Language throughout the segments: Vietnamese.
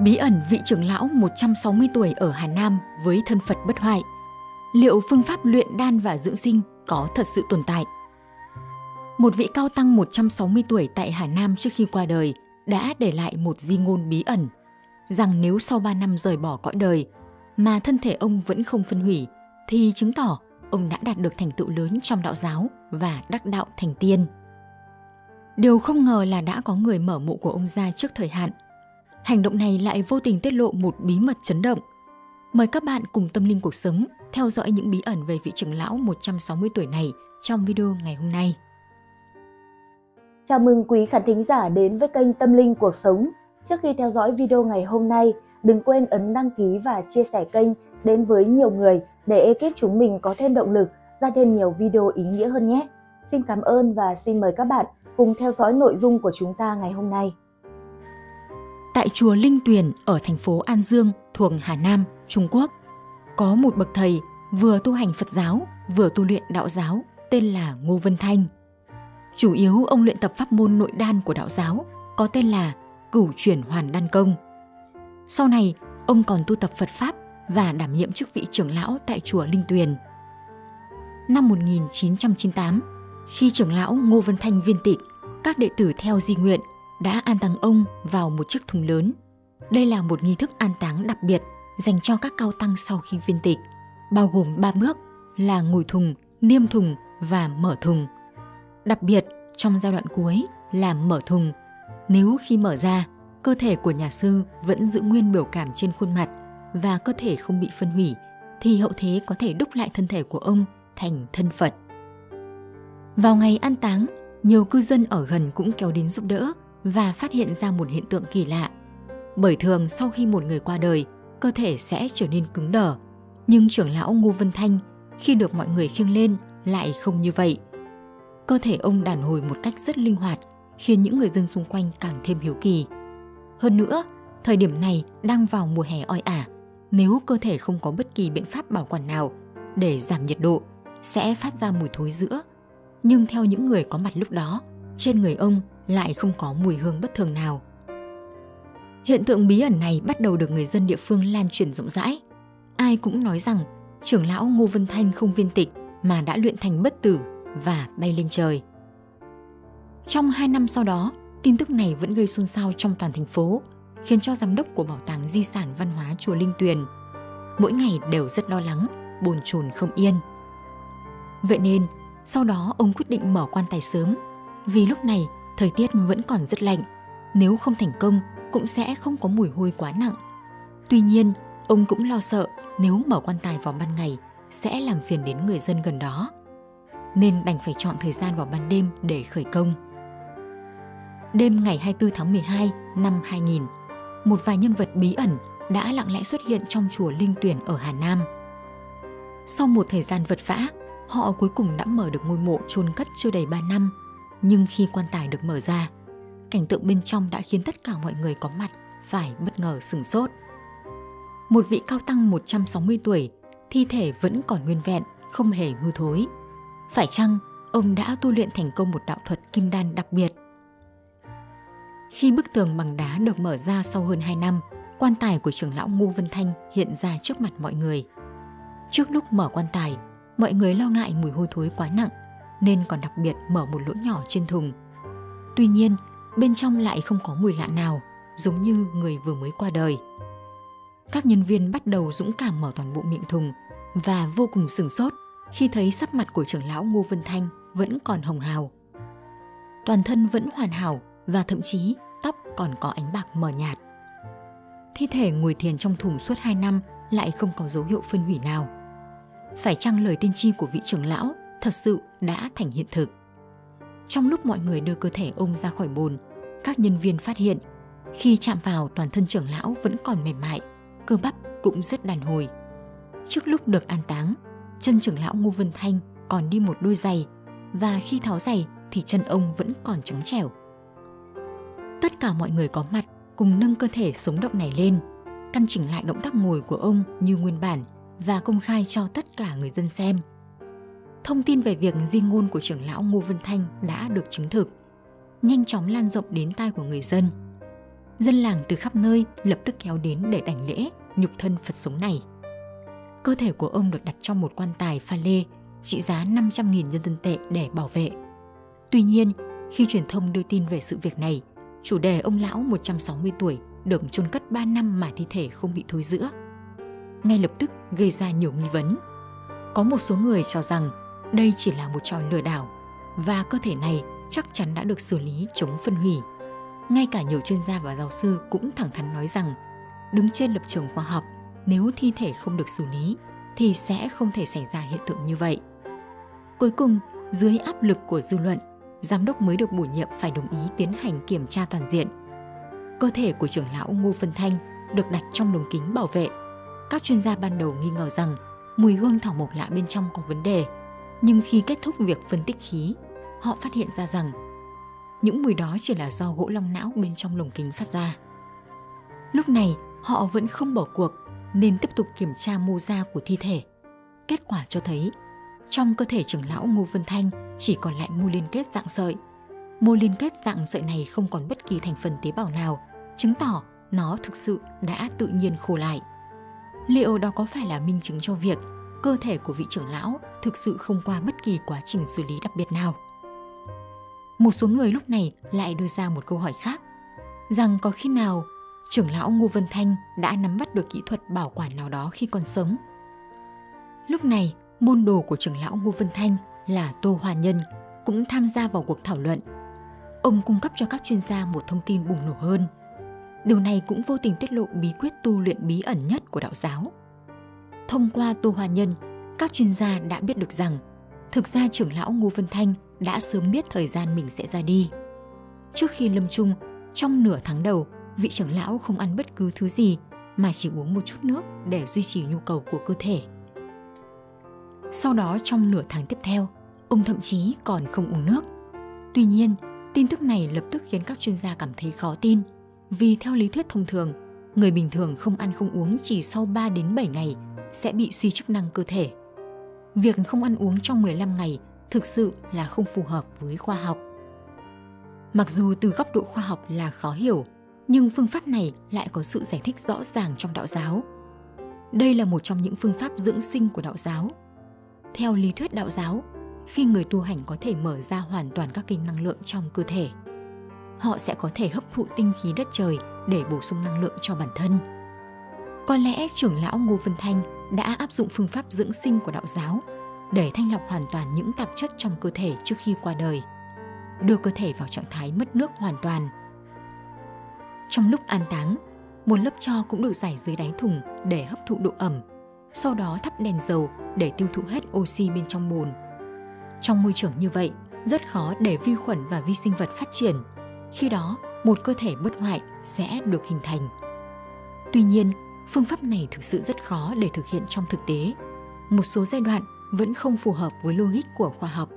Bí ẩn vị trưởng lão 160 tuổi ở Hà Nam với thân Phật bất hoại. Liệu phương pháp luyện đan và dưỡng sinh có thật sự tồn tại? Một vị cao tăng 160 tuổi tại Hà Nam trước khi qua đời đã để lại một di ngôn bí ẩn rằng nếu sau 3 năm rời bỏ cõi đời mà thân thể ông vẫn không phân hủy thì chứng tỏ ông đã đạt được thành tựu lớn trong đạo giáo và đắc đạo thành tiên. Điều không ngờ là đã có người mở mộ của ông ra trước thời hạn. Hành động này lại vô tình tiết lộ một bí mật chấn động. Mời các bạn cùng Tâm Linh Cuộc Sống theo dõi những bí ẩn về vị trưởng lão 160 tuổi này trong video ngày hôm nay. Chào mừng quý khán thính giả đến với kênh Tâm Linh Cuộc Sống. Trước khi theo dõi video ngày hôm nay, đừng quên ấn đăng ký và chia sẻ kênh đến với nhiều người để ekip chúng mình có thêm động lực, ra thêm nhiều video ý nghĩa hơn nhé. Xin cảm ơn và xin mời các bạn cùng theo dõi nội dung của chúng ta ngày hôm nay. Tại Chùa Linh Tuyền ở thành phố An Dương, thuộc Hà Nam, Trung Quốc, có một bậc thầy vừa tu hành Phật giáo, vừa tu luyện đạo giáo tên là Ngô Vân Thanh. Chủ yếu ông luyện tập pháp môn nội đan của đạo giáo có tên là Cửu Chuyển Hoàn Đan Công. Sau này, ông còn tu tập Phật Pháp và đảm nhiệm chức vị trưởng lão tại Chùa Linh Tuyền. Năm 1998, khi trưởng lão Ngô Vân Thanh viên tịch, các đệ tử theo di nguyện đã an táng ông vào một chiếc thùng lớn. Đây là một nghi thức an táng đặc biệt dành cho các cao tăng sau khi viên tịch, bao gồm 3 bước là ngồi thùng, niêm thùng và mở thùng. Đặc biệt, trong giai đoạn cuối là mở thùng. Nếu khi mở ra, cơ thể của nhà sư vẫn giữ nguyên biểu cảm trên khuôn mặt và cơ thể không bị phân hủy, thì hậu thế có thể đúc lại thân thể của ông thành thân Phật. Vào ngày an táng, nhiều cư dân ở gần cũng kéo đến giúp đỡ và phát hiện ra một hiện tượng kỳ lạ. Bởi thường sau khi một người qua đời, cơ thể sẽ trở nên cứng đờ. Nhưng trưởng lão Ngô Vân Thanh khi được mọi người khiêng lên lại không như vậy. Cơ thể ông đàn hồi một cách rất linh hoạt, khiến những người dân xung quanh càng thêm hiếu kỳ. Hơn nữa, thời điểm này đang vào mùa hè oi ả. Nếu cơ thể không có bất kỳ biện pháp bảo quản nào để giảm nhiệt độ, sẽ phát ra mùi thối rữa. Nhưng theo những người có mặt lúc đó, trên người ông lại không có mùi hương bất thường nào. Hiện tượng bí ẩn này bắt đầu được người dân địa phương lan truyền rộng rãi. Ai cũng nói rằng trưởng lão Ngô Vân Thanh không viên tịch mà đã luyện thành bất tử và bay lên trời. Trong 2 năm sau đó, tin tức này vẫn gây xôn xao trong toàn thành phố, khiến cho giám đốc của Bảo tàng Di sản Văn hóa Chùa Linh Tuyền mỗi ngày đều rất lo lắng, bồn chồn không yên. Vậy nên, sau đó ông quyết định mở quan tài sớm, vì lúc này thời tiết vẫn còn rất lạnh, nếu không thành công cũng sẽ không có mùi hôi quá nặng. Tuy nhiên, ông cũng lo sợ nếu mở quan tài vào ban ngày sẽ làm phiền đến người dân gần đó, nên đành phải chọn thời gian vào ban đêm để khởi công. Đêm ngày 24 tháng 12 năm 2000, một vài nhân vật bí ẩn đã lặng lẽ xuất hiện trong Chùa Linh Tuyền ở Hà Nam. Sau một thời gian vật vã, họ cuối cùng đã mở được ngôi mộ chôn cất chưa đầy 3 năm. Nhưng khi quan tài được mở ra, cảnh tượng bên trong đã khiến tất cả mọi người có mặt phải bất ngờ sửng sốt. Một vị cao tăng 160 tuổi, thi thể vẫn còn nguyên vẹn, không hề hư thối. Phải chăng ông đã tu luyện thành công một đạo thuật kim đan đặc biệt? Khi bức tường bằng đá được mở ra sau hơn 2 năm, quan tài của trưởng lão Ngô Vân Thanh hiện ra trước mặt mọi người. Trước lúc mở quan tài, mọi người lo ngại mùi hôi thối quá nặng, nên còn đặc biệt mở một lỗ nhỏ trên thùng. Tuy nhiên, bên trong lại không có mùi lạ nào, giống như người vừa mới qua đời. Các nhân viên bắt đầu dũng cảm mở toàn bộ miệng thùng và vô cùng sửng sốt khi thấy sắc mặt của trưởng lão Ngô Vân Thanh vẫn còn hồng hào. Toàn thân vẫn hoàn hảo và thậm chí tóc còn có ánh bạc mờ nhạt. Thi thể ngồi thiền trong thùng suốt 2 năm lại không có dấu hiệu phân hủy nào. Phải chăng lời tiên tri của vị trưởng lão thật sự đã thành hiện thực? Trong lúc mọi người đưa cơ thể ông ra khỏi bồn, các nhân viên phát hiện khi chạm vào toàn thân trưởng lão vẫn còn mềm mại, cơ bắp cũng rất đàn hồi. Trước lúc được an táng, chân trưởng lão Ngô Vân Thanh còn đi một đôi giày, và khi tháo giày thì chân ông vẫn còn trắng trẻo. Tất cả mọi người có mặt cùng nâng cơ thể sống động này lên, căn chỉnh lại động tác ngồi của ông như nguyên bản và công khai cho tất cả người dân xem. Thông tin về việc di ngôn của trưởng lão Ngô Vân Thanh đã được chứng thực, nhanh chóng lan rộng đến tai của người dân. dân làng từ khắp nơi lập tức kéo đến để đảnh lễ nhục thân Phật sống này. Cơ thể của ông được đặt trong một quan tài pha lê trị giá 500.000 nhân dân tệ để bảo vệ. Tuy nhiên, khi truyền thông đưa tin về sự việc này, chủ đề ông lão 160 tuổi được chôn cất 3 năm mà thi thể không bị thối rữa, ngay lập tức gây ra nhiều nghi vấn. Có một số người cho rằng đây chỉ là một trò lừa đảo và cơ thể này chắc chắn đã được xử lý chống phân hủy. Ngay cả nhiều chuyên gia và giáo sư cũng thẳng thắn nói rằng, đứng trên lập trường khoa học, nếu thi thể không được xử lý thì sẽ không thể xảy ra hiện tượng như vậy. Cuối cùng, dưới áp lực của dư luận, giám đốc mới được bổ nhiệm phải đồng ý tiến hành kiểm tra toàn diện. Cơ thể của trưởng lão Ngô Vân Thanh được đặt trong lồng kính bảo vệ. Các chuyên gia ban đầu nghi ngờ rằng mùi hương thảo mộc lạ bên trong có vấn đề, nhưng khi kết thúc việc phân tích khí, họ phát hiện ra rằng những mùi đó chỉ là do gỗ long não bên trong lồng kính phát ra. Lúc này, họ vẫn không bỏ cuộc nên tiếp tục kiểm tra mô da của thi thể. Kết quả cho thấy, trong cơ thể trưởng lão Ngô Vân Thanh chỉ còn lại mô liên kết dạng sợi. Mô liên kết dạng sợi này không còn bất kỳ thành phần tế bào nào, chứng tỏ nó thực sự đã tự nhiên khô lại. Liệu đó có phải là minh chứng cho việc cơ thể của vị trưởng lão thực sự không qua bất kỳ quá trình xử lý đặc biệt nào? Một số người lúc này lại đưa ra một câu hỏi khác, rằng có khi nào trưởng lão Ngô Vân Thanh đã nắm bắt được kỹ thuật bảo quản nào đó khi còn sống. Lúc này, môn đồ của trưởng lão Ngô Vân Thanh là Tô Hòa Nhân cũng tham gia vào cuộc thảo luận. Ông cung cấp cho các chuyên gia một thông tin bùng nổ hơn. Điều này cũng vô tình tiết lộ bí quyết tu luyện bí ẩn nhất của đạo giáo. Thông qua Tô Hòa Nhân, các chuyên gia đã biết được rằng thực ra trưởng lão Ngô Vân Thanh đã sớm biết thời gian mình sẽ ra đi. Trước khi lâm chung, trong nửa tháng đầu, vị trưởng lão không ăn bất cứ thứ gì mà chỉ uống một chút nước để duy trì nhu cầu của cơ thể. Sau đó trong nửa tháng tiếp theo, ông thậm chí còn không uống nước. Tuy nhiên, tin tức này lập tức khiến các chuyên gia cảm thấy khó tin, vì theo lý thuyết thông thường, người bình thường không ăn không uống chỉ sau 3 đến 7 ngày sẽ bị suy chức năng cơ thể. Việc không ăn uống trong 15 ngày thực sự là không phù hợp với khoa học. Mặc dù từ góc độ khoa học là khó hiểu, nhưng phương pháp này lại có sự giải thích rõ ràng trong đạo giáo. Đây là một trong những phương pháp dưỡng sinh của đạo giáo. Theo lý thuyết đạo giáo, khi người tu hành có thể mở ra hoàn toàn các kênh năng lượng trong cơ thể, họ sẽ có thể hấp thụ tinh khí đất trời để bổ sung năng lượng cho bản thân. Có lẽ trưởng lão Ngô Vân Thanh đã áp dụng phương pháp dưỡng sinh của đạo giáo để thanh lọc hoàn toàn những tạp chất trong cơ thể trước khi qua đời, đưa cơ thể vào trạng thái mất nước hoàn toàn. Trong lúc an táng, một lớp tro cũng được rải dưới đáy thùng để hấp thụ độ ẩm, sau đó thắp đèn dầu để tiêu thụ hết oxy bên trong bồn. Trong môi trường như vậy, rất khó để vi khuẩn và vi sinh vật phát triển, khi đó một cơ thể bất hoại sẽ được hình thành. Tuy nhiên, phương pháp này thực sự rất khó để thực hiện trong thực tế. Một số giai đoạn vẫn không phù hợp với logic của khoa học,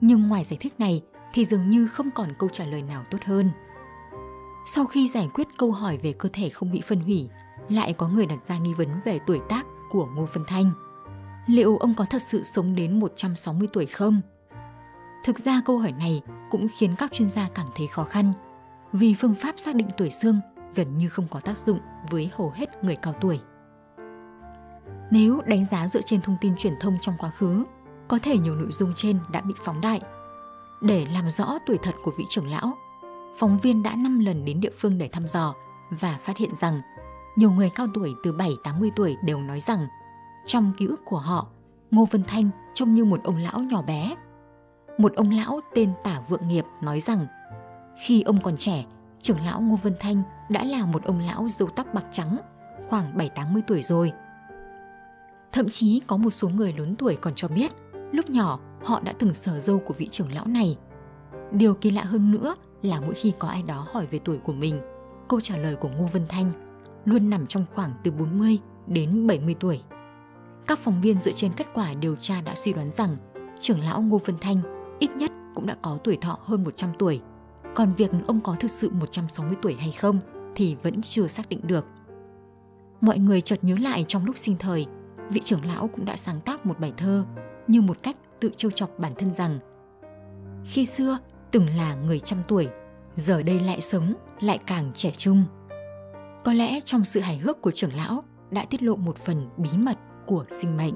nhưng ngoài giải thích này thì dường như không còn câu trả lời nào tốt hơn. Sau khi giải quyết câu hỏi về cơ thể không bị phân hủy, lại có người đặt ra nghi vấn về tuổi tác của Ngô Vân Thanh. Liệu ông có thật sự sống đến 160 tuổi không? Thực ra câu hỏi này cũng khiến các chuyên gia cảm thấy khó khăn, vì phương pháp xác định tuổi xương gần như không có tác dụng với hầu hết người cao tuổi. Nếu đánh giá dựa trên thông tin truyền thông trong quá khứ, có thể nhiều nội dung trên đã bị phóng đại. Để làm rõ tuổi thật của vị trưởng lão, phóng viên đã 5 lần đến địa phương để thăm dò và phát hiện rằng nhiều người cao tuổi từ 70-80 tuổi đều nói rằng trong ký ức của họ, Ngô Vân Thanh trông như một ông lão nhỏ bé. Một ông lão tên Tả Vượng Nghiệp nói rằng khi ông còn trẻ, trưởng lão Ngô Vân Thanh đã là một ông lão râu tóc bạc trắng, khoảng 70-80 tuổi rồi. Thậm chí có một số người lớn tuổi còn cho biết lúc nhỏ họ đã từng sờ râu của vị trưởng lão này. Điều kỳ lạ hơn nữa là mỗi khi có ai đó hỏi về tuổi của mình, câu trả lời của Ngô Vân Thanh luôn nằm trong khoảng từ 40 đến 70 tuổi. Các phóng viên dựa trên kết quả điều tra đã suy đoán rằng trưởng lão Ngô Vân Thanh ít nhất cũng đã có tuổi thọ hơn 100 tuổi, còn việc ông có thực sự 160 tuổi hay không thì vẫn chưa xác định được. Mọi người chợt nhớ lại trong lúc sinh thời, vị trưởng lão cũng đã sáng tác một bài thơ như một cách tự trêu chọc bản thân rằng khi xưa từng là người trăm tuổi, giờ đây lại sống, lại càng trẻ trung. Có lẽ trong sự hài hước của trưởng lão đã tiết lộ một phần bí mật của sinh mệnh.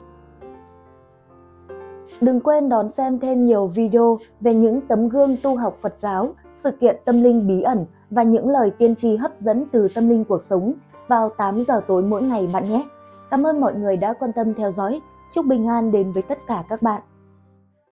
Đừng quên đón xem thêm nhiều video về những tấm gương tu học Phật giáo, sự kiện tâm linh bí ẩn và những lời tiên tri hấp dẫn từ Tâm Linh Cuộc Sống vào 8 giờ tối mỗi ngày bạn nhé. Cảm ơn mọi người đã quan tâm theo dõi. Chúc bình an đến với tất cả các bạn.